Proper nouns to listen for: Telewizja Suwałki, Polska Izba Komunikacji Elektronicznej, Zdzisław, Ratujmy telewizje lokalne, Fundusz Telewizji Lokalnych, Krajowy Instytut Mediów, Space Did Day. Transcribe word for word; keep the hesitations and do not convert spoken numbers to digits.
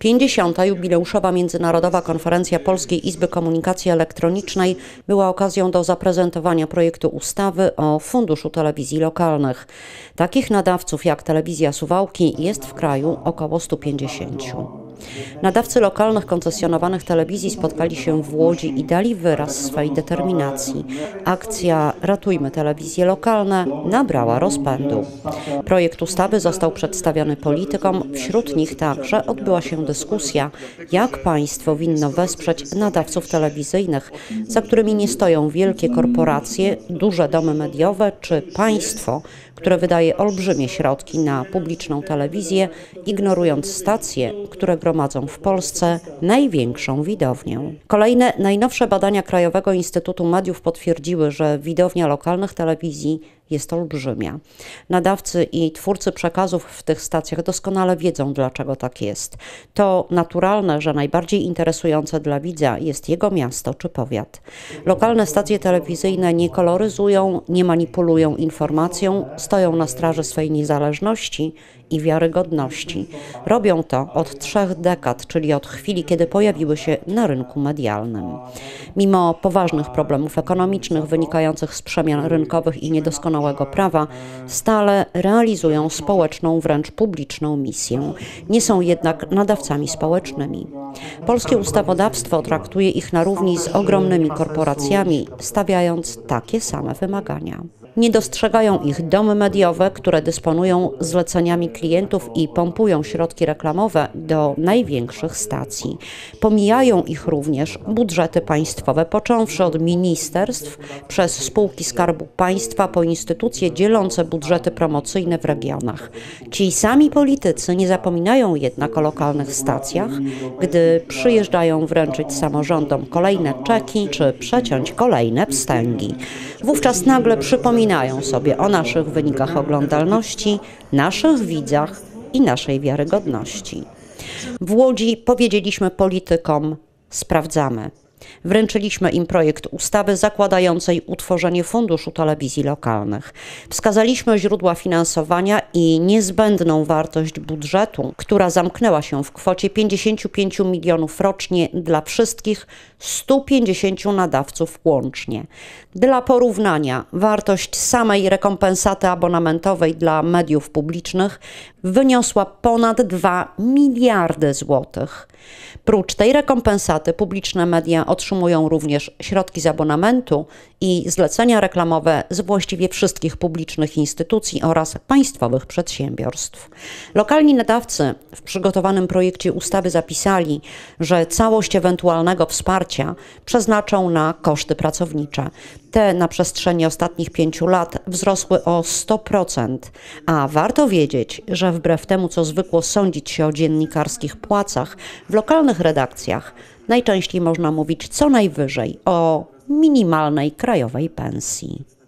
pięćdziesiąta jubileuszowa Międzynarodowa Konferencja Polskiej Izby Komunikacji Elektronicznej była okazją do zaprezentowania projektu ustawy o Funduszu Telewizji Lokalnych. Takich nadawców jak Telewizja Suwałki jest w kraju około stu pięćdziesięciu. Nadawcy lokalnych koncesjonowanych telewizji spotkali się w Łodzi i dali wyraz swej determinacji. Akcja Ratujmy telewizje lokalne nabrała rozpędu. Projekt ustawy został przedstawiony politykom, wśród nich także odbyła się dyskusja, jak państwo winno wesprzeć nadawców telewizyjnych, za którymi nie stoją wielkie korporacje, duże domy mediowe czy państwo, które wydaje olbrzymie środki na publiczną telewizję, ignorując stacje, które gromadzą w Polsce największą widownię. Kolejne, najnowsze badania Krajowego Instytutu Mediów potwierdziły, że widownia lokalnych telewizji jest olbrzymia. Nadawcy i twórcy przekazów w tych stacjach doskonale wiedzą, dlaczego tak jest. To naturalne, że najbardziej interesujące dla widza jest jego miasto czy powiat. Lokalne stacje telewizyjne nie koloryzują, nie manipulują informacją, stoją na straży swej niezależności i wiarygodności. Robią to od trzech dekad, czyli od chwili, kiedy pojawiły się na rynku medialnym. Mimo poważnych problemów ekonomicznych wynikających z przemian rynkowych i niedoskonałego prawa, stale realizują społeczną, wręcz publiczną misję. Nie są jednak nadawcami społecznymi. Polskie ustawodawstwo traktuje ich na równi z ogromnymi korporacjami, stawiając takie same wymagania. Nie dostrzegają ich domy mediowe, które dysponują zleceniami klientów i pompują środki reklamowe do największych stacji. Pomijają ich również budżety państwowe, począwszy od ministerstw, przez spółki Skarbu Państwa po instytucje dzielące budżety promocyjne w regionach. Ci sami politycy nie zapominają jednak o lokalnych stacjach, gdy przyjeżdżają wręczyć samorządom kolejne czeki czy przeciąć kolejne wstęgi. Wówczas nagle przypominają Przypominają sobie o naszych wynikach oglądalności, naszych widzach i naszej wiarygodności. W Łodzi powiedzieliśmy politykom: sprawdzamy. Wręczyliśmy im projekt ustawy zakładającej utworzenie Funduszu Telewizji Lokalnych. Wskazaliśmy źródła finansowania i niezbędną wartość budżetu, która zamknęła się w kwocie pięćdziesięciu pięciu milionów rocznie dla wszystkich stu pięćdziesięciu nadawców łącznie. Dla porównania, wartość samej rekompensaty abonamentowej dla mediów publicznych wyniosła ponad dwa miliardy złotych. Prócz tej rekompensaty publiczne media otrzymują również środki z abonamentu i zlecenia reklamowe z właściwie wszystkich publicznych instytucji oraz państwowych przedsiębiorstw. Lokalni nadawcy w przygotowanym projekcie ustawy zapisali, że całość ewentualnego wsparcia przeznaczą na koszty pracownicze. Te na przestrzeni ostatnich pięciu lat wzrosły o sto procent, a warto wiedzieć, że wbrew temu, co zwykło sądzić się o dziennikarskich płacach, w lokalnych redakcjach najczęściej można mówić co najwyżej o minimalnej krajowej pensji.